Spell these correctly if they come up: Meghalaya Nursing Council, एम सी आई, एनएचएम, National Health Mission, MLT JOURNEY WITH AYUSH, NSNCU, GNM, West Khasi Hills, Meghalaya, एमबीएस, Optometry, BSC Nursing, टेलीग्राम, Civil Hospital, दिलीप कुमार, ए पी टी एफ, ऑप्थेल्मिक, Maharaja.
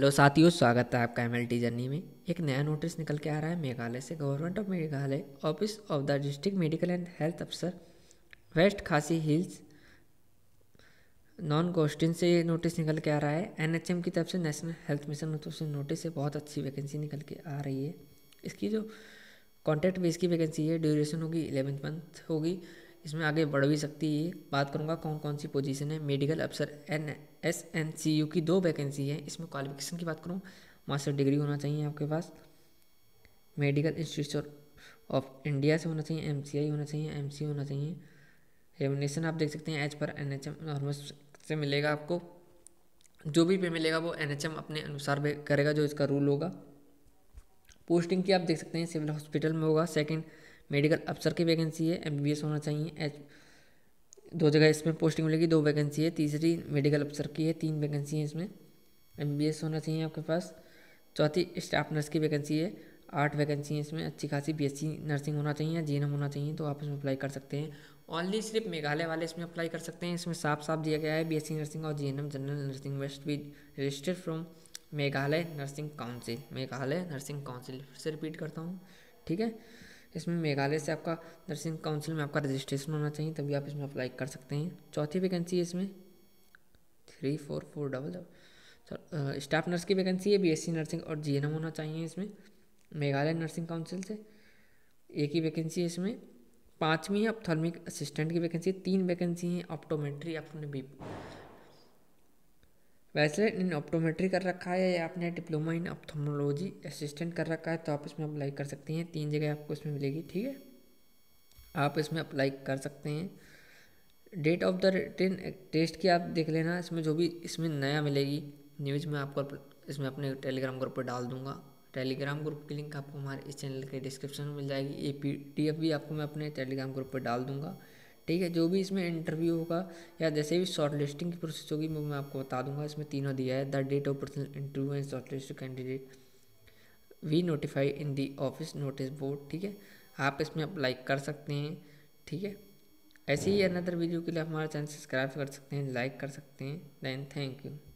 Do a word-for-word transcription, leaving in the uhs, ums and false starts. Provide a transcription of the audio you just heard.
Hello साथियों, स्वागत है आपका एमएलटी जर्नी में। एक नया नोटिस निकल के आ रहा है मेघालय से। Government of Meghalaya office of the district medical and health अफसर west Khasi hills non Kostin से नोटिस निकल के आ रहा है। एनएचएम की तरफ से, नेशनल हेल्थ मिशन से नोटिस है। बहुत अच्छी वैकेंसी निकल के आ रही है। इसकी जो कॉन्ट्रैक्ट बेस की वैकेंसी है, ड्यूरेशन होगी इलेवेंथ मंथ होगी। इसमें आगे बढ़ भी सकती है। बात करूंगा कौन कौन सी पोजीशन है। मेडिकल अफसर N S N C U की दो वैकेंसी है। इसमें क्वालिफिकेशन की बात करूँ, मास्टर डिग्री होना चाहिए आपके पास, मेडिकल इंस्टीट्यूट ऑफ इंडिया से होना चाहिए, एम सी आई होना चाहिए, एम सी होना चाहिए। रेमुनरेशन आप देख सकते हैं as per N H M normal से मिलेगा आपको। जो भी पे मिलेगा वो एन एच एम अपने अनुसार करेगा, जो इसका रूल होगा। पोस्टिंग की आप देख सकते हैं सिविल हॉस्पिटल में होगा। सेकेंड मेडिकल अफसर की वैकेंसी है, एमबीएस होना चाहिए, एच दो जगह इसमें पोस्टिंग मिलेगी, दो वैकेंसी है। तीसरी मेडिकल अफसर की है, तीन वैकेंसी है इसमें, एमबीएस होना चाहिए आपके पास। चौथी स्टाफ नर्स की वैकेंसी है, आठ वैकेंसी है इसमें, अच्छी खासी। बीएससी नर्सिंग होना चाहिए, जीएनएम होना चाहिए, तो आप इसमें अप्लाई कर सकते हैं। ऑनली सिर्फ मेघालय वाले इसमें अप्लाई कर सकते हैं। इसमें साफ साफ दिया गया है, बीएससी नर्सिंग और GNM general nursing waste B registered from Meghalaya nursing council, Meghalaya nursing council, फिर से रिपीट करता हूँ, ठीक है। इसमें मेघालय से आपका नर्सिंग काउंसिल में आपका रजिस्ट्रेशन होना चाहिए, तभी आप इसमें अप्लाई कर सकते हैं। चौथी वैकेंसी है इसमें थ्री फोर फोर डबल सर स्टाफ नर्स की वैकेंसी है। बीएससी नर्सिंग और जीएनएम होना चाहिए इसमें, मेघालय नर्सिंग काउंसिल से एक ही वैकेंसी है इसमें। पाँचवीं है ऑप्थेल्मिक असिस्टेंट की वैकेंसी, तीन वैकेंसी हैं। ऑप्टोमेट्री आपने बी बैचलर इन ऑप्टोमेट्री कर रखा है या आपने डिप्लोमा इन ऑप्थेलमोलॉजी असिस्टेंट कर रखा है, तो आप इसमें अप्लाई कर सकते हैं। तीन जगह आपको इसमें मिलेगी, ठीक है, आप इसमें अप्लाई कर सकते हैं। Date of the written test की आप देख लेना, इसमें जो भी इसमें नया मिलेगी न्यूज़ में आपको इसमें अपने टेलीग्राम ग्रुप पर डाल दूंगा। टेलीग्राम ग्रुप की लिंक आपको हमारे इस चैनल के डिस्क्रिप्शन में मिल जाएगी। ए पी टी एफ भी आपको मैं अपने टेलीग्राम ग्रुप पर डाल दूँगा, ठीक है। जो भी इसमें इंटरव्यू होगा या जैसे भी शॉर्ट लिस्टिंग की प्रोसेस होगी वो मैं आपको बता दूंगा। इसमें तीनों दिया है, the date of personal interview and short list candidate we notify in the office notice board, ठीक है, आप इसमें अप्लाई कर सकते हैं, ठीक है। ऐसे ही अनदर वीडियो के लिए हमारा चैनल सब्सक्राइब कर सकते हैं, लाइक कर सकते हैं। Then thank you.